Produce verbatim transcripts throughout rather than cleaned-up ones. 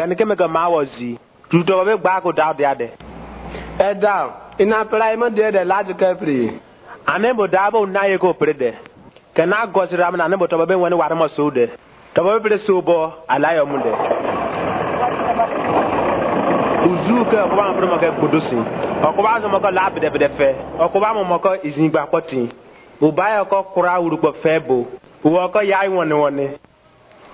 Can you make a mawazi? You don't have back without the other. Head down. In a prime, there the large country. I never double Nayako Prede. Can I go to Raman and Tobabe when I was so there? Tobabe Subo, I lie on Monday. Uzuka, one from a producing. Okawama Moko Lab de Bedefe. Okawama Moko is in Bakoti. Ubaya Kokura Uruba Febo. Uwaka Yai one one.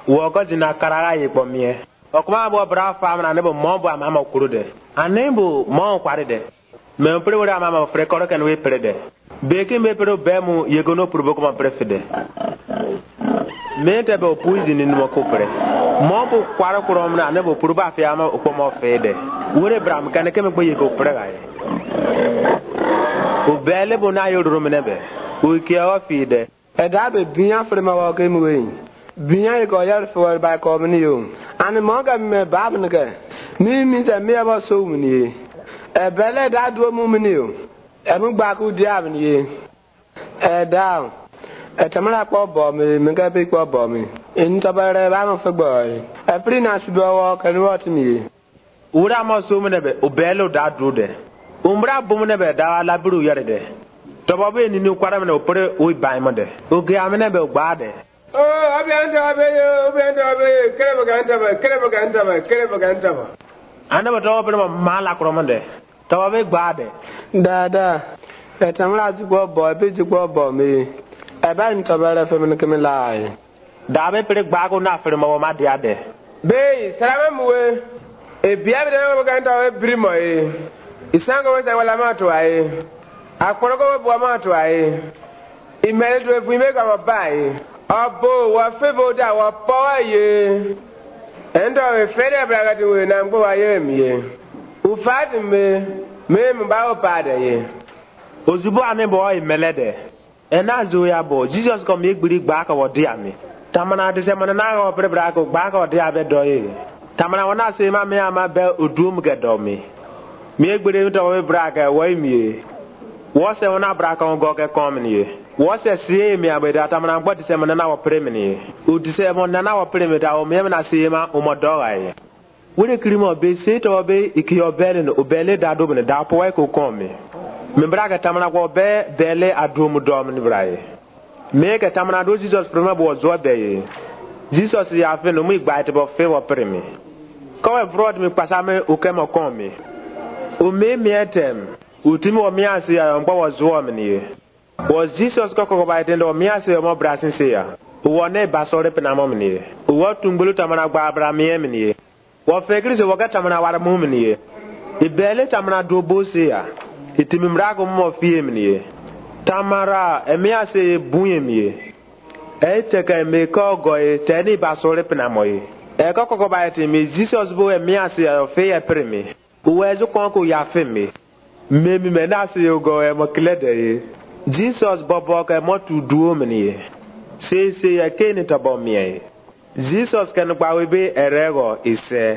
Uwaka in a Karaye Bomie. Okawama Bra Farm and never Mombo and Mama Kurude. And Nembo Mon Quaride. Memprora Mama Frecor can we prede. Baking Bepero Bemu, you go no provoca prefede. Made about poison in Mokopre. Mombo Quaracromna never proba Fiamma Okomo Fede. Woodebram can a chemical you go prega. Ubele Bonayo Romanebe. We care feed. A dabby Bina from our game wing. Bina Goyal for by Commune. And a monga me babnaga. Me means a mere was so many. A ballet that woman knew. A moon back would have ye. A down. A Tamara pop bomb, make a big pop bomb. In Tabara, I'm of a boy. A pretty nice walk and watch me. Uda must summon a bello that do there. Umbra Bumanebe, da la bru yarde. Tobabe in the new quarterman of Pere, we buy mother. Ugamanebe bade. Oh, Abanda, Abanda, Kerabagantaba, Kerabagantaba, Kerabagantaba. I never told him a malacromande. Tobabe bade. Dada, a Tamara to go boy, bitch to go boy me. A band of a feminine camilla. Dabe put a bag on after the Mamma Diade. Bay, seven way. If you have never gone to a primoy, it's not going to Walamato. I could go to Wamato. It may do if we make our buy. Our bow, what favor that our boy. And I'm afraid of Ragadu and I'm going to am here. Who fight me, me, Bao Padre. Uzubo and a boy, Melede. And as we are both, Jesus can make big back or dear me. Tamana is a manana or prebraco back or dear bedoy. Tamana will not say, Mammy, I'm a bell Udum get on me. Make believe away braga away me. What's a one braca on Goga common ye? What's a see me about that? I'm not what is a man an hour premium. Who disabled an hour premium, I will never see my Omodora. Would a cream of be sit or be Ikiobe and Ubele da Dubin, Dapoe could call me. Membraga Tamana will bear Bele at Drumudom Bray. Make a Tamana do Jesus Prima was what they. Jesus is a phenomenon by the favor premium. Come abroad me Pasame who came or call me. Who may me at him. Utimo Miasia and Bowas Woman. Was Jesus Coco by Tendo Miasia more brass in Sia? Who were never so repenamomini? Who walked to Bulutamana Barbara Miemini? What figures of Wagatamana were a mumini? The Belle Tamana do Bosia. It Timimragum of Fiemini. Tamara, a Miase Buemi. A take a make goy, Tenny Basso repenamoi. A Coco by Tim is Jesus Bo and Miasia of Fea Premi. Who wears a conco yafemi? Maybe Menasio go and Maclede. Jesus Boboke Motu Duomini. Say, say, I can't about me. Jesus can probably be a rego, he said.